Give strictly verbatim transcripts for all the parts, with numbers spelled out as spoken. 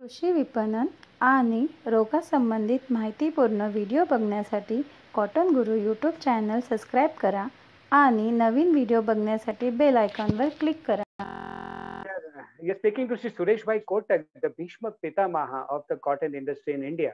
कृषी विपणन आणि रोगासंबंधित माहितीपूर्ण व्हिडिओ बघण्यासाठी कॉटन गुरु यूट्यूब चॅनल सबस्क्राइब करा आणि नवीन व्हिडिओ बघण्यासाठी बेल आयकॉनवर क्लिक करा. You're speaking to Suresh Bhai Kotak, the Bhishma Pitamaha of the cotton industry in India.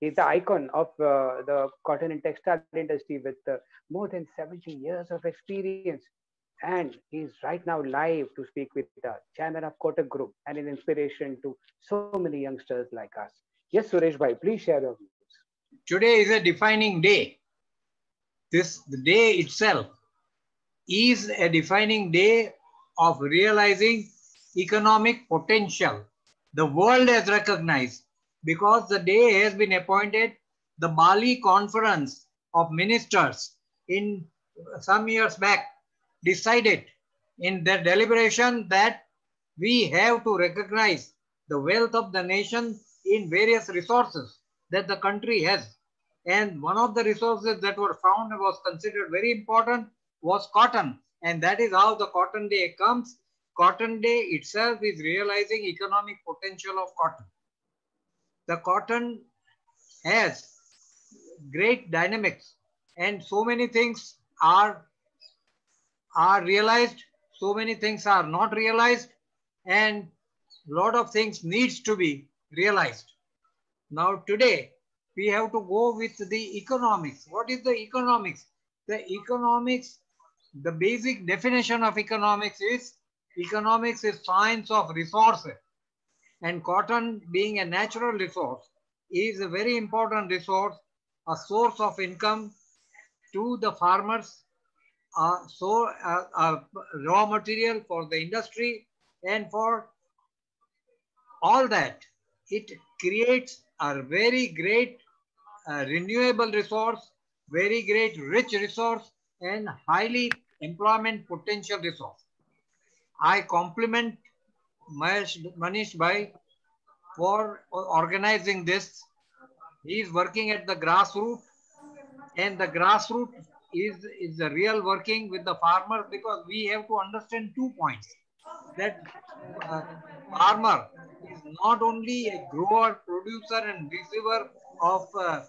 He's the icon of uh, the cotton and textile industry with uh, more than seventy years of experience. And he's right now live to speak with the chairman of Kotak Group and an inspiration to so many youngsters like us. Yes, Suresh Bhai, please share your views. Today is a defining day. This the day itself is a defining day of realizing economic potential the world has recognized, because the day has been appointed the Bali Conference of Ministers in some years back decided in their deliberation that we have to recognize the wealth of the nation in various resources that the country has. And one of the resources that were found and was considered very important was cotton. And that is how the Cotton Day comes. Cotton Day itself is realizing economic potential of cotton. The cotton has great dynamics and so many things are, are realized, so many things are not realized, and a lot of things needs to be realized. Now today we have to go with the economics. What is the economics? The economics, the basic definition of economics is economics is science of resources, and cotton being a natural resource is a very important resource, a source of income to the farmers, uh, so uh, uh, raw material for the industry, and for all that it creates a very great uh, renewable resource, very great rich resource, and highly employment potential resource. I compliment Manish Bhai for organizing this. He is working at the grassroots, and the grassroots is, is the real working with the farmers, because we have to understand two points. That uh, farmer is not only a grower, producer and receiver of uh,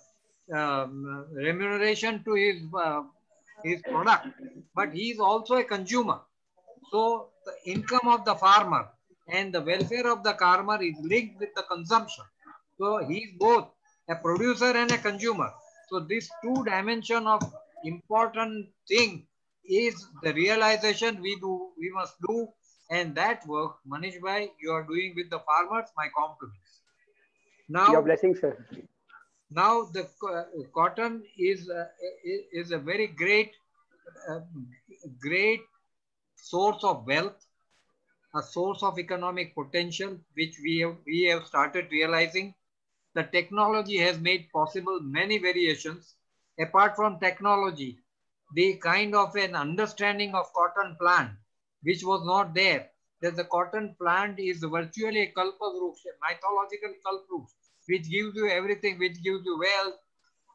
um, remuneration to his, uh, his product, but he is also a consumer. So the income of the farmer and the welfare of the farmer is linked with the consumption. So he is both a producer and a consumer. So this two dimension of important thing is the realization we do, we must do, and that work, Manish Bhai, you are doing with the farmers. My compliments. Now, your blessings, sir. Now the uh, cotton is uh, is a very great, uh, great. source of wealth, a source of economic potential, which we have, we have started realizing. The technology has made possible many variations. Apart from technology, the kind of an understanding of cotton plant, which was not there, that the cotton plant is virtually a kalpavruksha, mythological kalpavruksha, which gives you everything, which gives you wealth,